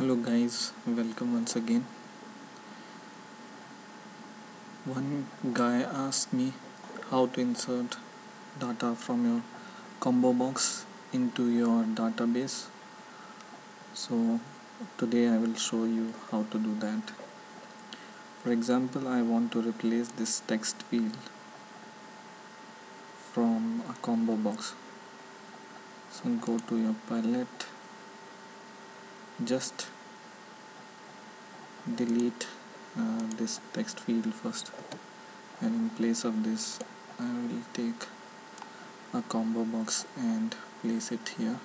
Hello guys, welcome once again. One guy asked me how to insert data from your combo box into your database. So today I will show you how to do that. For example, I want to replace this text field from a combo box. So go to your palette, just delete this text field first, and in place of this I will take a combo box and place it here,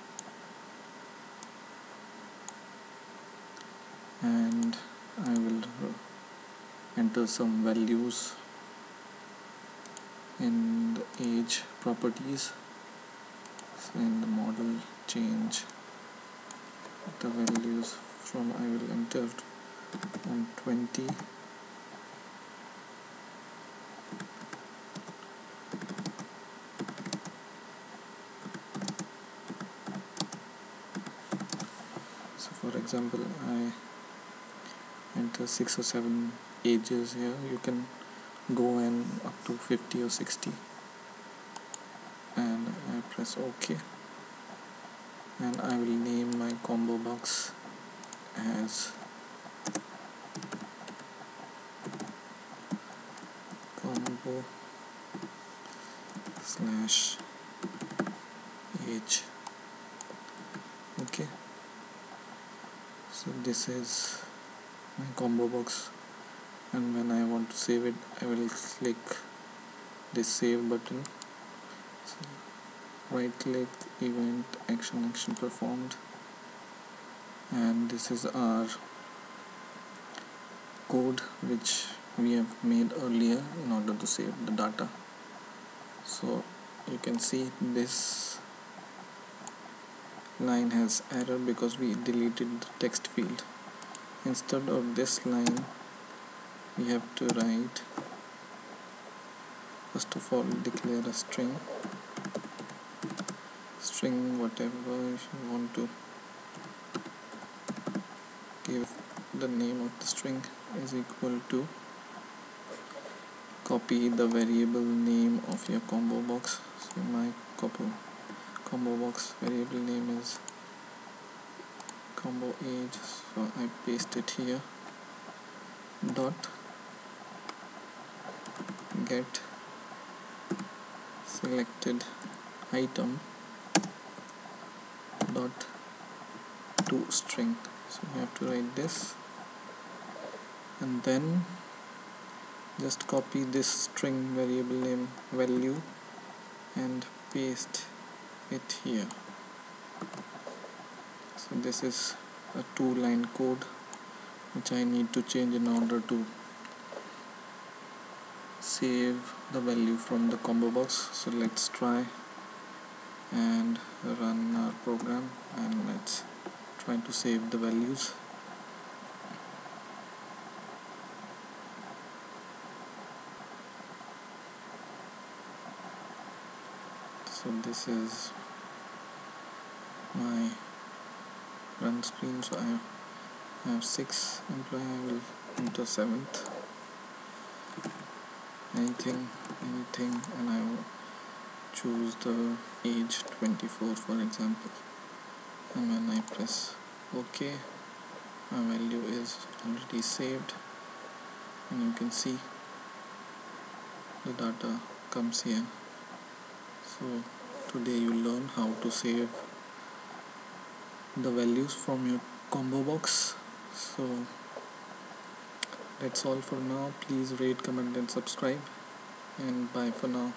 and I will enter some values in the age properties. So in the model, change the values from, I will enter 120 . So for example, I enter 6 or 7 ages here. You can go in up to 50 or 60, and I press OK, and I will name my combo box as combo / age. Okay, so this is my combo box, and when I want to save it, I will click this save button. So right click, event, action performed, and this is our code which we have made earlier in order to save the data. So you can see this line has error because we deleted the text field. Instead of this line, we have to write, first of all, declare a string, whatever you want to give. The name of the string is equal to, copy the variable name of your combo box. So my combo box variable name is combo age, so I paste it here. Dot get selected item dot to string. So we have to write this, and then just copy this string variable name value and paste it here. So this is a 2-line code which I need to change in order to save the value from the combo box. So let's try and run our program, and let's try to save the values. So this is my run screen. So I have 6 employee, I will enter 7th, anything, and I will choose the age 24 for example, and when I press OK, my value is already saved, and you can see the data comes here. So today you learn how to save the values from your combo box. So that's all for now. Please rate, comment and subscribe, and bye for now.